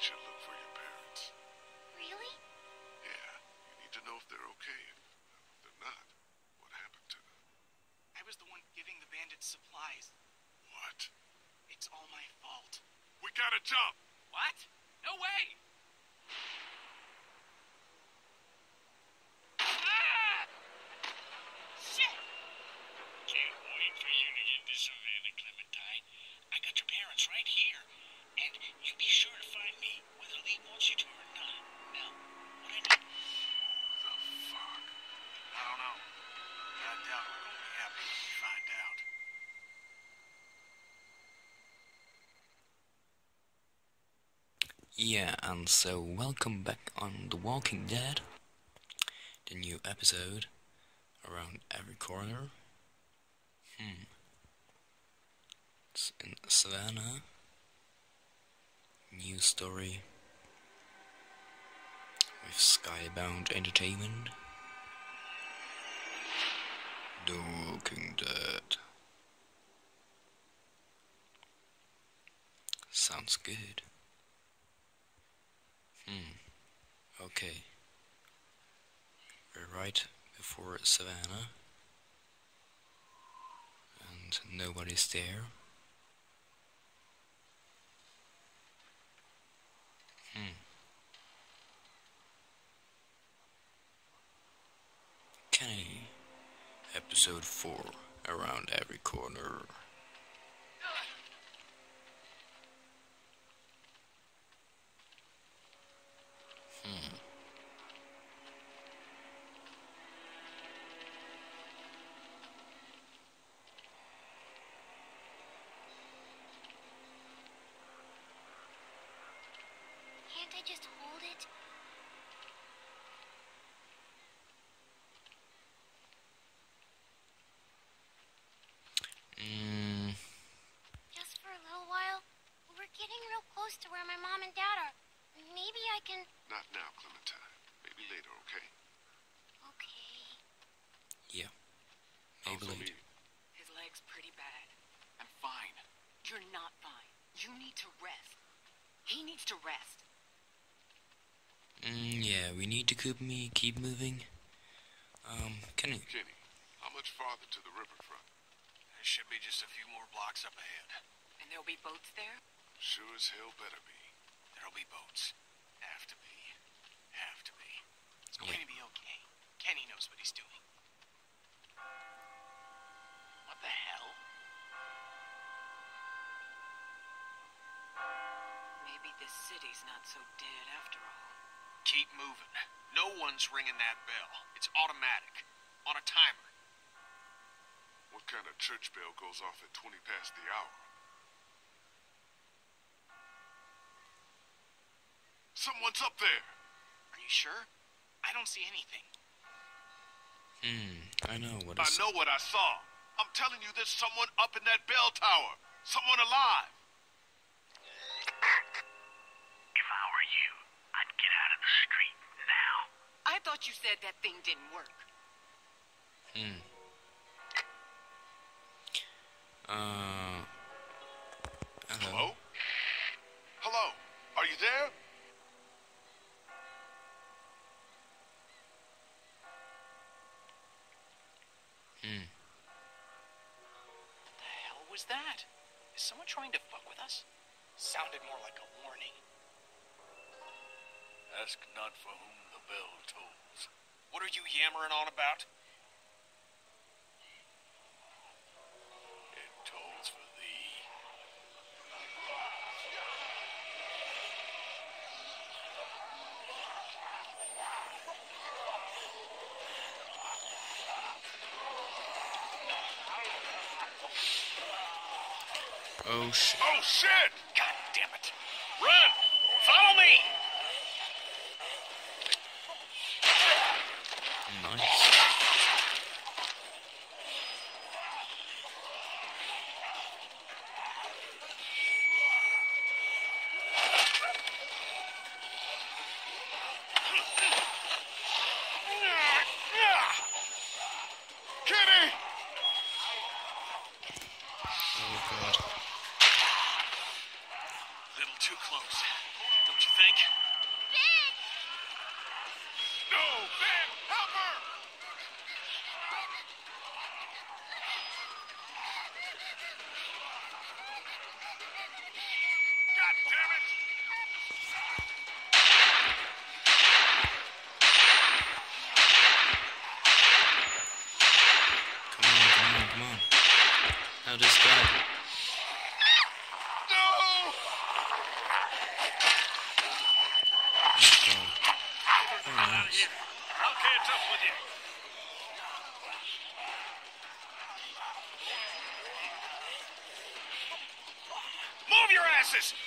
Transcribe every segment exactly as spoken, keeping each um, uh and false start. Should look for your parents. Really? Yeah. You need to know if they're okay. If they're not, what happened to them? I was the one giving the bandits supplies. What? It's all my fault. We gotta jump! What? No way! Ah! Shit! Can't wait for you to get to Savannah, Clementine. I got your parents right here. And you be sure to find me, whether Lee wants you to or not. Now, what I do... The fuck? I don't know. I doubt we're gonna be happy when we find out. Yeah, and so welcome back on The Walking Dead. The new episode. Around every corner. Hmm. It's in Savannah. New story with Skybound Entertainment. The Walking Dead. Sounds good. Hmm. Okay. We're right before Savannah, and nobody's there. Hmm. Kenny, episode four, around every corner. Hmm. Can't I just hold it? Mm. Just for a little while. We're getting real close to where my mom and dad are. Maybe I can... Not now, Clementine. Maybe later, okay? Okay. Yeah. Maybe later. Me. His leg's pretty bad. I'm fine. You're not fine. You need to rest. He needs to rest. Mm, yeah, we need to keep me keep moving. Um, Kenny. Kenny, how much farther to the riverfront? There should be just a few more blocks up ahead. And there'll be boats there? Sure as hell better be. There'll be boats. Have to be. Have to be. It's going yeah. to be okay. Kenny knows what he's doing. What the hell? Maybe this city's not so dead after all. Keep moving. No one's ringing that bell. It's automatic. On a timer. What kind of church bell goes off at twenty past the hour? Someone's up there! Are you sure? I don't see anything. Hmm, I know what I saw. I know what I saw. I'm telling you, there's someone up in that bell tower. Someone alive. I thought you said that thing didn't work. Hmm. Uh. Hello? Hello? Hello? Are you there? Hmm. What the hell was that? Is someone trying to fuck with us? Sounded more like a warning. Ask not for whom the bell tolls. What are you yammering on about? It tolls for thee. Oh shit. Oh shit! God damn it. Run! Follow me! Nice. Kenny! Oh god. Little too close, don't you think? Ben! No, Ben! Help her! God damn it! Come on, come on, come on. How does that?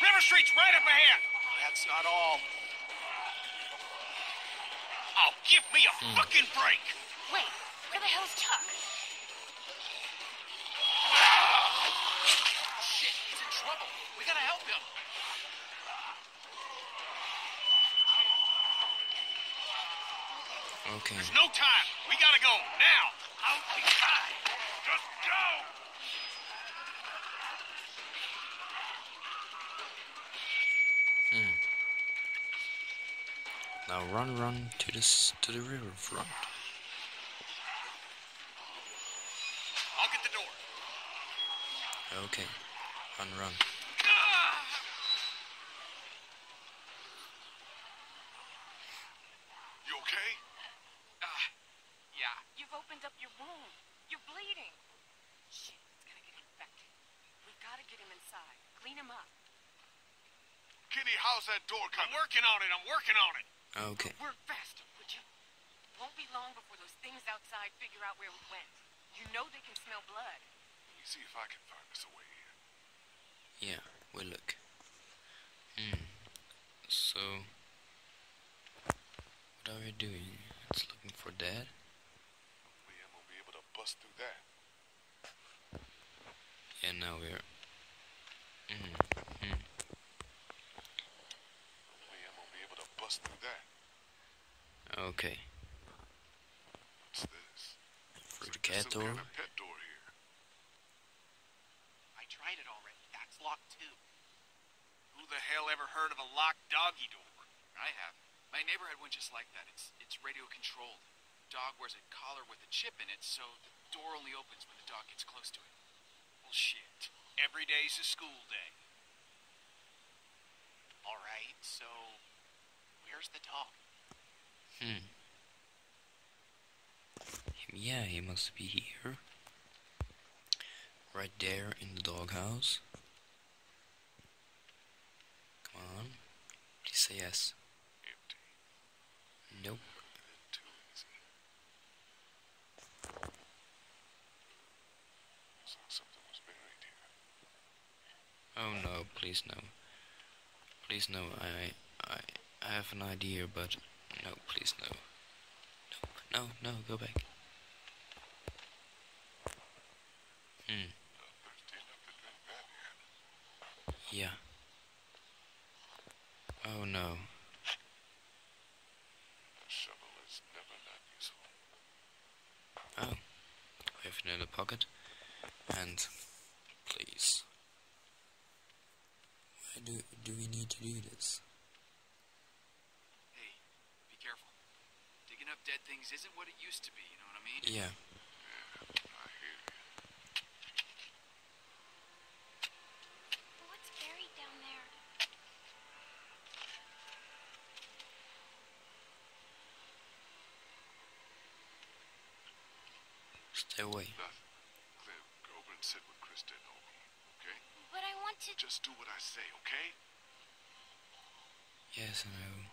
River Street's right up ahead. That's not all. Oh, give me a mm. fucking break. Wait, where the hell's Tuck? Oh, shit, he's in trouble. We gotta help him. Okay. There's no time. We gotta go now. Out the time. Just go. Hmm. Now run, run to this to the river front. I'll get the door. Okay, run, run. Ah! You okay? Uh, yeah. You've opened up your wound. You're bleeding. Shit, it's gonna get infected. We've got to get him inside. Clean him up. Kenny, how's that door coming? I'm working on it. I'm working on it. Okay. Work faster, would you? Won't be long before those things outside figure out where we went. You know they can smell blood. Let me see if I can find us a way in. Yeah, we'll look. Hmm. So, what are we doing? It's looking for Dad. We ain't gonna be able to bust through that. Yeah, now we're. Hmm. Hmm. Through that. Okay. What's this? For the cat door? Kind of pet door here. I tried it already. That's locked too. Who the hell ever heard of a locked doggy door? I have. My neighbor had one just like that. It's it's radio controlled. Dog wears a collar with a chip in it, so the door only opens when the dog gets close to it. Well, shit. Every day's a school day. All right, so. Where's the dog? Hmm. Yeah, he must be here. Right there in the doghouse. Come on. Please say yes. Empty. Nope. Too easy. Looks like something was buried here. Oh no, please no. Please no, I... I... I have an idea, but no, please no. No, no, no, go back. Hmm. Yeah. Oh no. The shovel is never that useful. Oh. We have another pocket. And please. Why do do we need to do this? Up dead things isn't what it used to be, you know what I mean? Yeah. Yeah, I hear you. What's buried down there? Stay away. Nothing. Clem, go over and sit with Christa and Obi, okay? But I want to... Just do what I say, okay? Yes, I know.